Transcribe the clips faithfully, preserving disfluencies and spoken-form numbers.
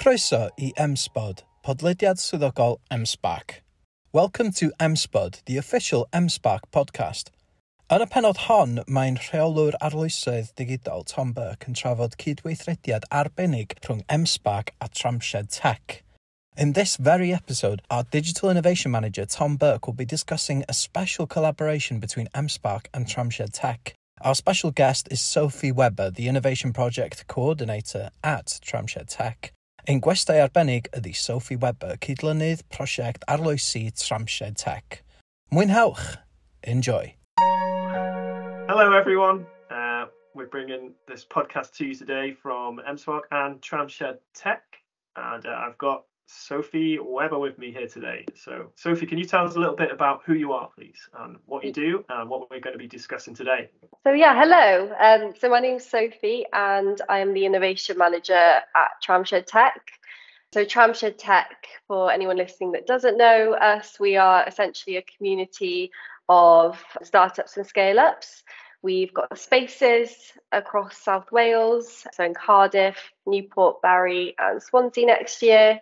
Croeso I M-SPod, podlediad swyddogol M-SParc. Welcome to M-SPod, the official M-SParc podcast. Yn y penod hon, mae'n rheolwr arloesoedd digidol Tom Burke yn trafod cydweithrediad arbennig rhwng M-SParc a Tramshed Tech. In this very episode, our Digital Innovation Manager Tom Burke will be discussing a special collaboration between M-SParc and Tramshed Tech. Our special guest is Sophie Webber, the Innovation Project Coordinator at Tramshed Tech. Ein gwestai arbennig ydi Sophie Webber, cydlynydd prosiect arloesi Tramshed Tech. Mwynhewch! Enjoy! Hello everyone, uh, we're bringing this podcast to you today from M-SParc and Tramshed Tech, and uh, I've got Sophie Webber with me here today. So Sophie, can you tell us a little bit about who you are, please, and what you do and what we're going to be discussing today? So yeah, hello. Um, so my name's Sophie and I am the Innovation Manager at Tramshed Tech. So Tramshed Tech, for anyone listening that doesn't know us, we are essentially a community of startups and scale-ups. We've got spaces across South Wales, so in Cardiff, Newport, Barry and Swansea next year.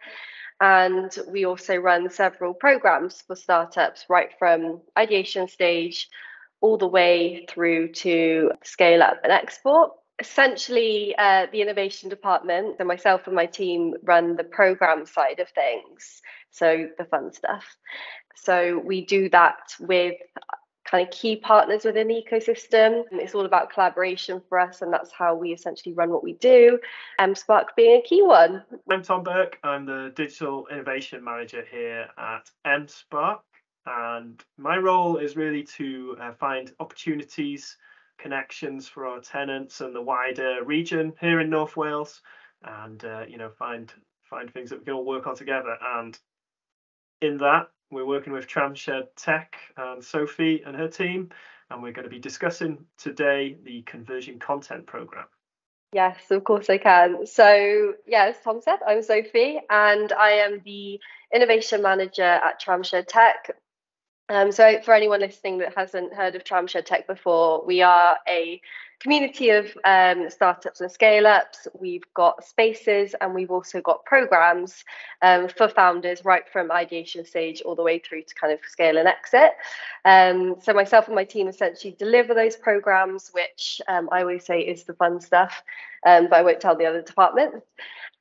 And we also run several programs for startups, right from ideation stage all the way through to scale up and export. Essentially, uh, the innovation department, so myself and my team, run the program side of things, so the fun stuff. So we do that with kind of key partners within the ecosystem. It's all about collaboration for us, and that's how we essentially run what we do, M-SParc being a key one. I'm Tom Burke. I'm the Digital Innovation Manager here at M-SParc, and my role is really to uh, find opportunities, connections for our tenants and the wider region here in North Wales, and uh, you know, find find things that we can all work on together. And in that, we're working with Tramshed Tech and Sophie and her team, and we're going to be discussing today the Convergent Content Program. Yes, of course I can. So, yeah, as Tom said, I'm Sophie, and I am the Innovation Manager at Tramshed Tech. Um, so for anyone listening that hasn't heard of Tramshed Tech before, we are a community of um, startups and scale-ups. We've got spaces and we've also got programs um, for founders, right from ideation stage all the way through to kind of scale and exit. Um, so myself and my team essentially deliver those programs, which um, I always say is the fun stuff, um, but I won't tell the other departments.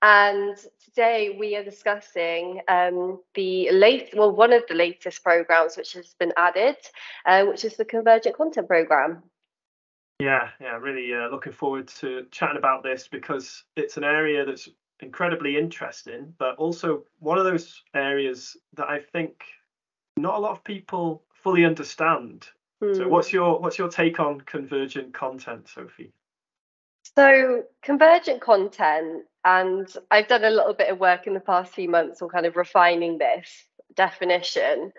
And today we are discussing um, the late, well, one of the latest programs which has been added, uh, which is the Convergent Content Program. Yeah, yeah, really uh, looking forward to chatting about this, because it's an area that's incredibly interesting, but also one of those areas that I think not a lot of people fully understand. Mm. So what's your what's your take on convergent content, Sophie? So convergent content, and I've done a little bit of work in the past few months on kind of refining this definition.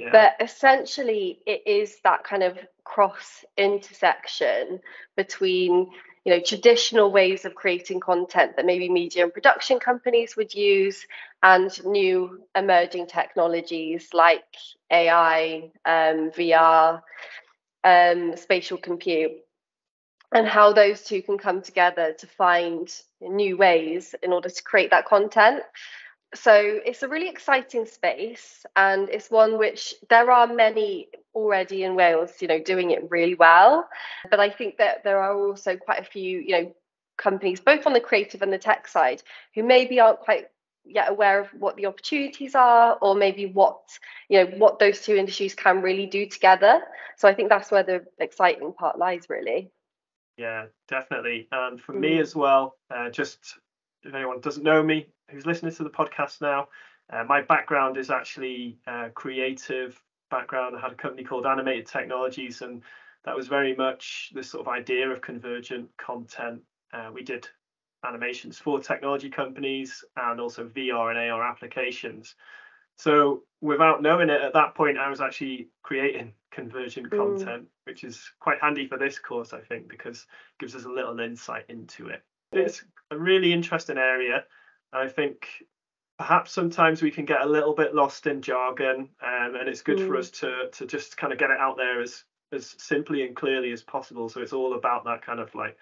Yeah. But essentially, it is that kind of cross intersection between, you know, traditional ways of creating content that maybe media and production companies would use, and new emerging technologies like A I, um, V R, um, spatial compute, and how those two can come together to find new ways in order to create that content. So it's a really exciting space, and it's one which there are many already in Wales, you know, doing it really well. But I think that there are also quite a few, you know, companies, both on the creative and the tech side, who maybe aren't quite yet aware of what the opportunities are, or maybe what, you know, what those two industries can really do together. So I think that's where the exciting part lies, really. Yeah, definitely. And for mm. me as well, uh, just if anyone doesn't know me, who's listening to the podcast now, uh, my background is actually uh, creative background. I had a company called Animated Technologies, and that was very much this sort of idea of convergent content. Uh, we did animations for technology companies and also V R and A R applications. So without knowing it, at that point, I was actually creating convergent mm. content, which is quite handy for this course, I think, because it gives us a little insight into it. It's a really interesting area. I think perhaps sometimes we can get a little bit lost in jargon, um, and it's good mm. for us to to just kind of get it out there as as simply and clearly as possible. So it's all about that kind of like,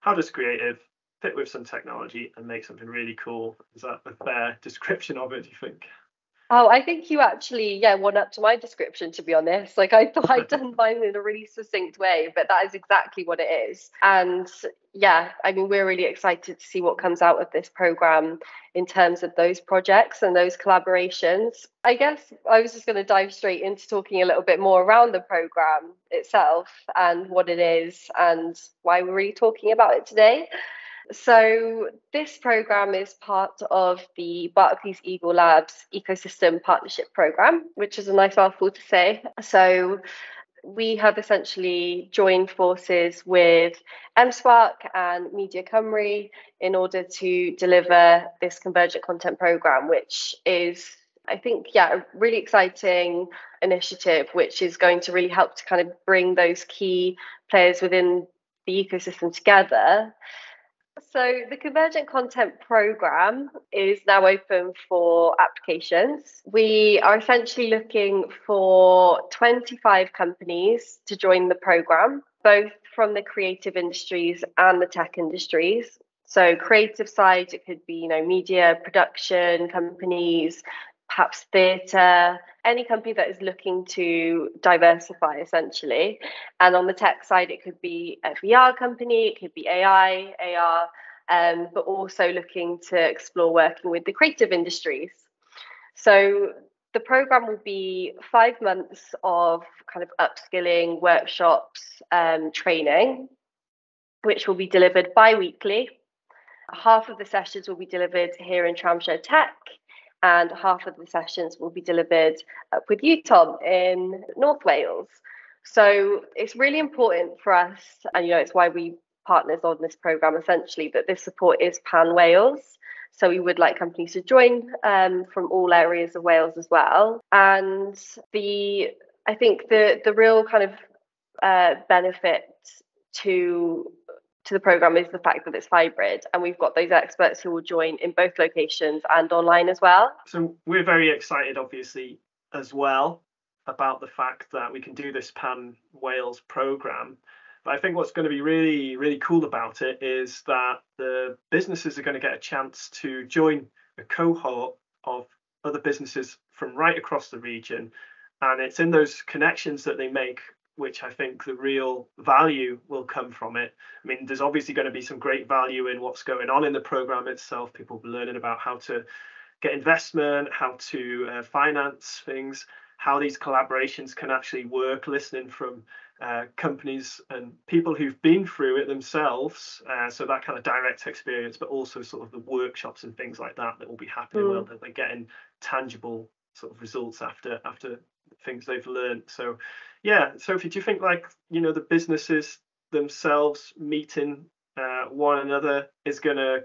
how does creative fit with some technology and make something really cool? Is that a fair description of it, do you think? Oh, I think you actually, yeah, one up to my description, to be honest. Like, I thought I'd done mine in a really succinct way, but that is exactly what it is. And yeah, I mean, we're really excited to see what comes out of this program in terms of those projects and those collaborations. I guess I was just going to dive straight into talking a little bit more around the program itself and what it is and why we're really talking about it today. So this program is part of the Barclays Eagle Labs Ecosystem Partnership Program, which is a nice mouthful to say. So we have essentially joined forces with M-SParc and Media Cymru in order to deliver this Convergent Content Program, which is, I think, yeah, a really exciting initiative, which is going to really help to kind of bring those key players within the ecosystem together. So the Convergent Content Program is now open for applications. We are essentially looking for twenty-five companies to join the program, both from the creative industries and the tech industries. So creative side, it could be, you know, media, production companies, perhaps theatre, any company that is looking to diversify, essentially. And on the tech side, it could be a V R company, it could be A I, A R, um, but also looking to explore working with the creative industries. So the programme will be five months of kind of upskilling, workshops, um, training, which will be delivered bi-weekly. Half of the sessions will be delivered here in Tramshed Tech, and half of the sessions will be delivered up with you, Tom, in North Wales. So it's really important for us, and you know, it's why we partners on this programme, essentially, that this support is pan-Wales. So we would like companies to join um, from all areas of Wales as well. And the I think the, the real kind of uh, benefit to to the program is the fact that it's hybrid, and we've got those experts who will join in both locations and online as well. So we're very excited, obviously, as well about the fact that we can do this Pan Wales program. But I think what's going to be really, really cool about it is that the businesses are going to get a chance to join a cohort of other businesses from right across the region. And it's in those connections that they make which I think the real value will come from it. I mean, there's obviously going to be some great value in what's going on in the program itself. People learning about how to get investment, how to uh, finance things, how these collaborations can actually work, listening from uh, companies and people who've been through it themselves. Uh, so that kind of direct experience, but also sort of the workshops and things like that that will be happening, mm. well, that they're getting tangible sort of results after after things they've learned. So yeah, Sophie, do you think, like, you know, the businesses themselves meeting uh, one another is going to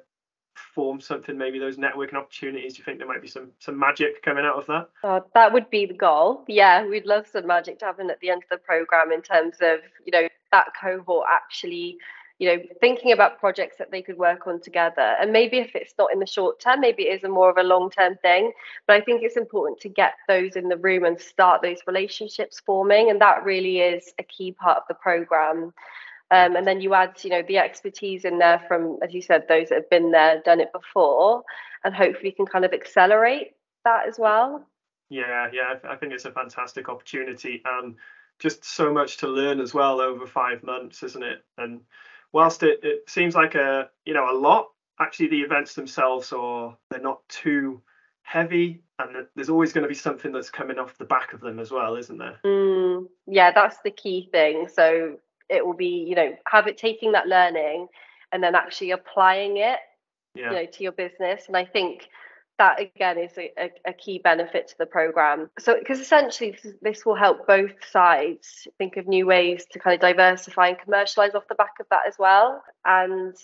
form something, maybe those networking opportunities? Do you think there might be some some magic coming out of that? Uh, that would be the goal. Yeah, we'd love some magic to happen at the end of the program in terms of, you know, that cohort actually, you know, thinking about projects that they could work on together. And maybe if it's not in the short term, maybe it is a more of a long term thing. But I think it's important to get those in the room and start those relationships forming. And that really is a key part of the program. Um, and then you add, you know, the expertise in there from, as you said, those that have been there, done it before, and hopefully you can kind of accelerate that as well. Yeah, yeah, I think it's a fantastic opportunity and just so much to learn as well over five months, isn't it? And whilst it, it seems like a, you know, a lot, actually the events themselves are, they're not too heavy, and there's always going to be something that's coming off the back of them as well, isn't there? Mm, yeah, that's the key thing. So it will be, you know, have it taking that learning and then actually applying it, yeah. you know, to your business. And I think that, again, is a, a, a key benefit to the program. So because essentially this, this will help both sides think of new ways to kind of diversify and commercialize off the back of that as well. And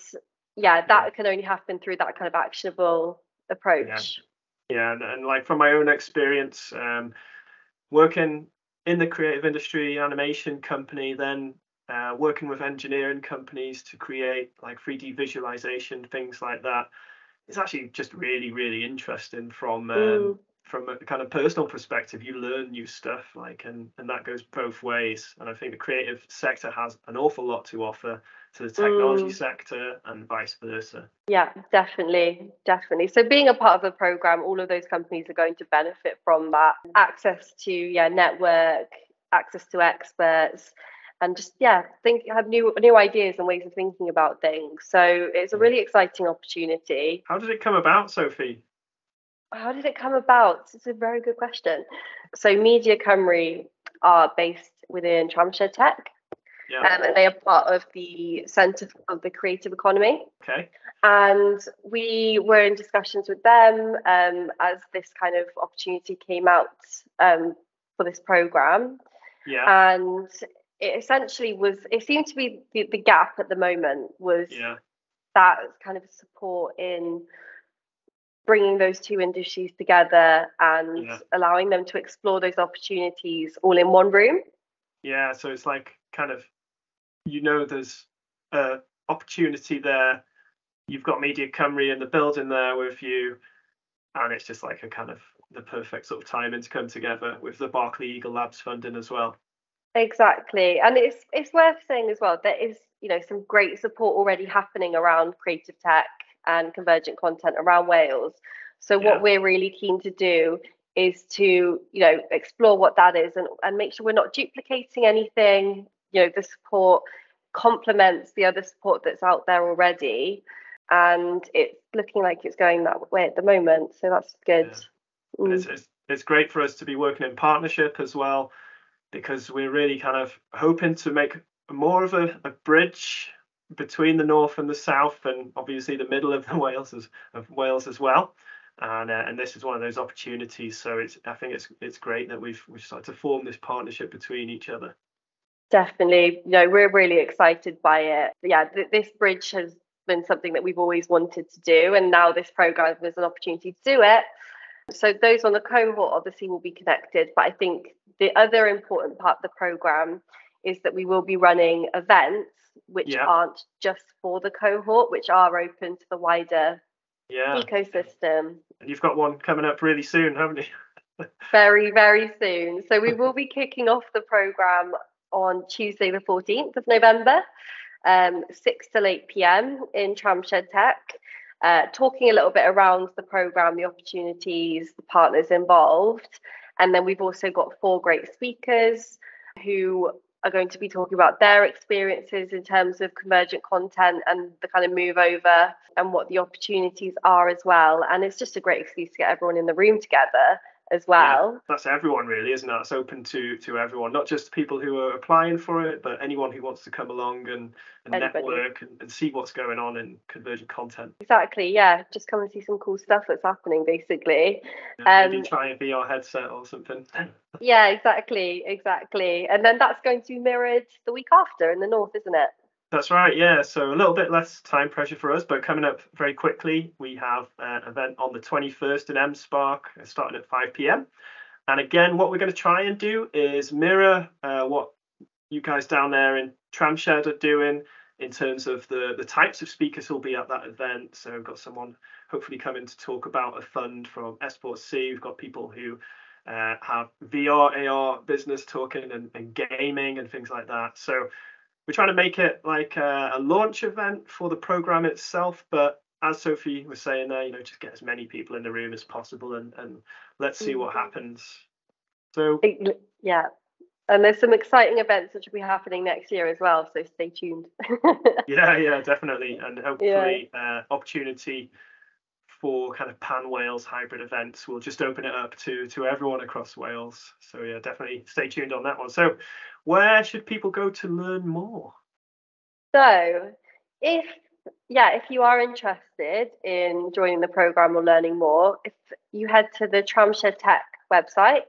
yeah, that yeah. can only happen through that kind of actionable approach. Yeah, yeah. And, and like from my own experience, um, working in the creative industry, animation company, then uh, working with engineering companies to create like three D visualization, things like that. It's actually just really, really interesting from um, from a kind of personal perspective, you learn new stuff, like, and, and that goes both ways. And I think the creative sector has an awful lot to offer to the technology mm. sector and vice versa. Yeah, definitely. Definitely. So being a part of a program, all of those companies are going to benefit from that. Access to, yeah, network, access to experts, and just, yeah, think, have new new ideas and ways of thinking about things. So it's a really exciting opportunity. How did it come about, Sophie? How did it come about? It's a very good question. So Media Cymru are based within Tramshed Tech, yeah. um, and they are part of the Centre of the Creative Economy. Okay. And we were in discussions with them um, as this kind of opportunity came out um, for this programme. Yeah. And it essentially was, it seemed to be the, the gap at the moment was yeah. that kind of support in bringing those two industries together and yeah. allowing them to explore those opportunities all in one room. Yeah, so it's like kind of, you know, there's an opportunity there. You've got Media Cymru in the building there with you, and it's just like a kind of the perfect sort of timing to come together with the Barclays Eagle Labs funding as well. Exactly. And it's it's worth saying as well, there is, you know, some great support already happening around creative tech and convergent content around Wales. So yeah. what we're really keen to do is to, you know, explore what that is and, and make sure we're not duplicating anything. You know, the support complements the other support that's out there already. And it's looking like it's going that way at the moment. So that's good. Yeah. Mm. It's, it's, it's great for us to be working in partnership as well, because we're really kind of hoping to make more of a, a bridge between the north and the south, and obviously the middle of the Wales as, of Wales as well, and uh, and this is one of those opportunities. So it's I think it's it's great that we've we've started to form this partnership between each other. Definitely, you know, we're really excited by it. Yeah, th- this bridge has been something that we've always wanted to do, and now this programme is an opportunity to do it. So those on the cohort obviously will be connected, but I think the other important part of the programme is that we will be running events which yeah. aren't just for the cohort, which are open to the wider yeah. ecosystem. And you've got one coming up really soon, haven't you? Very, very soon. So we will be kicking off the programme on Tuesday the fourteenth of November, um, six till eight p.m. in Tramshed Tech, uh, talking a little bit around the programme, the opportunities, the partners involved. And then we've also got four great speakers who are going to be talking about their experiences in terms of convergent content and the kind of move over and what the opportunities are as well. And it's just a great excuse to get everyone in the room together as well. Yeah, that's everyone really, isn't it? It's open to to everyone, not just people who are applying for it, but anyone who wants to come along and, and network and, and see what's going on in convergent content. Exactly, yeah. Just come and see some cool stuff that's happening, basically. Yeah, um, maybe try a V R headset or something. Yeah, exactly, exactly. And then that's going to be mirrored the week after in the north, isn't it? That's right, yeah. So a little bit less time pressure for us, but coming up very quickly, we have an event on the twenty-first in M-SParc, starting at five p.m. And again, what we're going to try and do is mirror uh, what you guys down there in Tramshed are doing in terms of the, the types of speakers who will be at that event. So we've got someone hopefully coming to talk about a fund from S four C. We've got people who uh, have V R, A R business talking and, and gaming and things like that. So we're trying to make it like a, a launch event for the program itself, but as Sophie was saying there, you know, just get as many people in the room as possible and, and let's see what happens. So yeah, and there's some exciting events which will be happening next year as well, so stay tuned. yeah, yeah, definitely, and hopefully yeah. uh, opportunity for kind of pan Wales hybrid events. We'll just open it up to to everyone across Wales. So yeah, definitely stay tuned on that one. So where should people go to learn more? So if yeah, if you are interested in joining the programme or learning more, if you head to the Tramshed Tech website,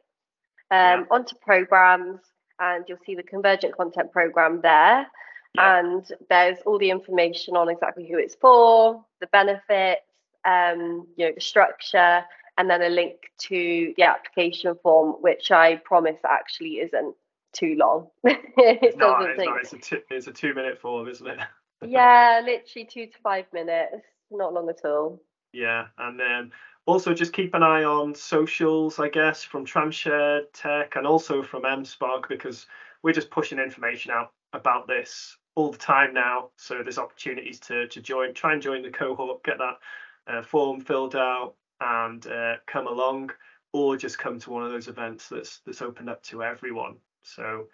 um, yeah. onto programmes, and you'll see the Convergent Content Programme there. Yeah. And there's all the information on exactly who it's for, the benefits, um you know, the structure, and then a link to the application form, which I promise actually isn't too long. it no, doesn't it's, not. It's, a two, it's a two minute form, isn't it? Yeah, literally two to five minutes, not long at all. Yeah, and then Also, just keep an eye on socials, I guess, from Tramshed Tech and also from M-SParc, because we're just pushing information out about this all the time now. So there's opportunities to, to join, try and join the cohort, get that uh, form filled out and uh, come along, or just come to one of those events that's that's opened up to everyone. So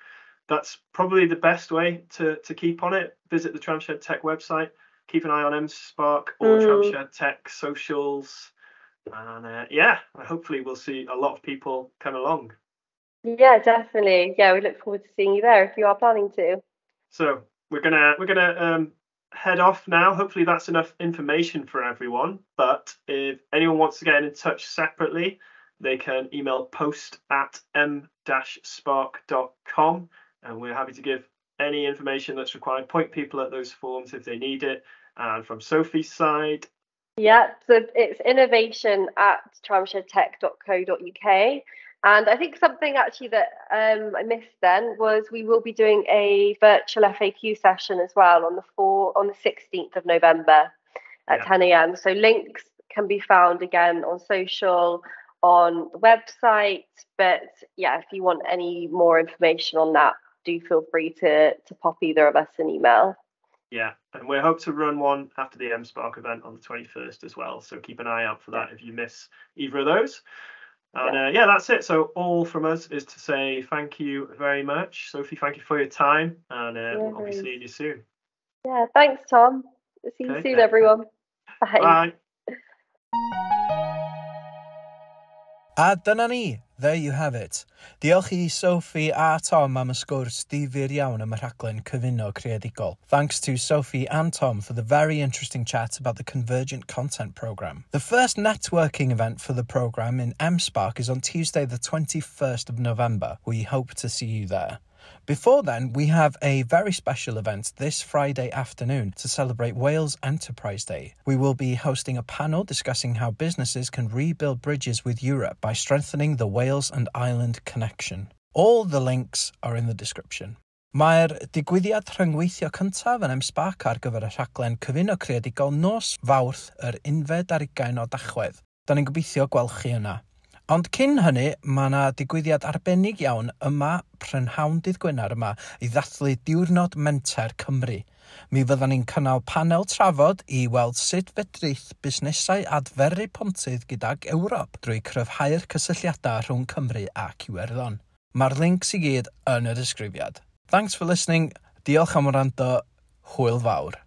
that's probably the best way to, to keep on it. Visit the Tramshed Tech website, keep an eye on M-SParc or mm. Tramshed Tech socials. And uh, yeah, hopefully we'll see a lot of people come along. Yeah, definitely. Yeah, we look forward to seeing you there if you are planning to. So we're gonna we're gonna um, head off now. Hopefully that's enough information for everyone. But if anyone wants to get in touch separately, they can email post at m dash spark dot com, and we're happy to give any information that's required. Point people at those forms if they need it. And from Sophie's side. Yeah, so it's innovation at tramshed tech dot co dot uk. And I think something actually that um, I missed then was we will be doing a virtual F A Q session as well on the four on the sixteenth of November at yeah. ten a m So links can be found again on social, on the website. But yeah, if you want any more information on that, do feel free to to pop either of us an email. Yeah, and we hope to run one after the M-SParc event on the twenty-first as well. So keep an eye out for that if you miss either of those. And yeah, uh, yeah that's it. So all from us is to say thank you very much. Sophie, thank you for your time. And uh, we'll be seeing you soon. Yeah, thanks, Tom. See okay. you soon, everyone. Bye. A dyna ni. There you have it. Diolch i Sophie a Tom am y sgwrs difyr iawn am y rhaglen cyfuno creadigol. Thanks to Sophie and Tom for the very interesting chat about the Convergent Content Program. The first networking event for the program in M-SParc is on Tuesday the twenty-first of November. We hope to see you there. Before then, we have a very special event this Friday afternoon to celebrate Wales Enterprise Day. We will be hosting a panel discussing how businesses can rebuild bridges with Europe by strengthening the Wales and Ireland connection. All the links are in the description. Mae'r digwyddiad rhyngweithio cyntaf yn M-SParc ar gyfer y rhaglen cyfuno creadigol nos Fawrth yr unfed ar hugain o Dachwedd. Da ni'n gobeithio gweld chi yna. Ond cyn hynny, mae yna digwyddiad arbennig iawn yma prynhawn dydd Gwener yma i ddathlu diwrnod menter Cymru. Mi fyddan ni'n cynnal panel trafod i weld sut fedrith busnesau adferu pontydd gydag Ewrop drwy cryfhau'r cysylltiadau rhwng Cymru ac Iwerddon. Mae'r links i gyd yn y disgrifiad. Thanks for listening. Diolch am wrando. Hwyl fawr.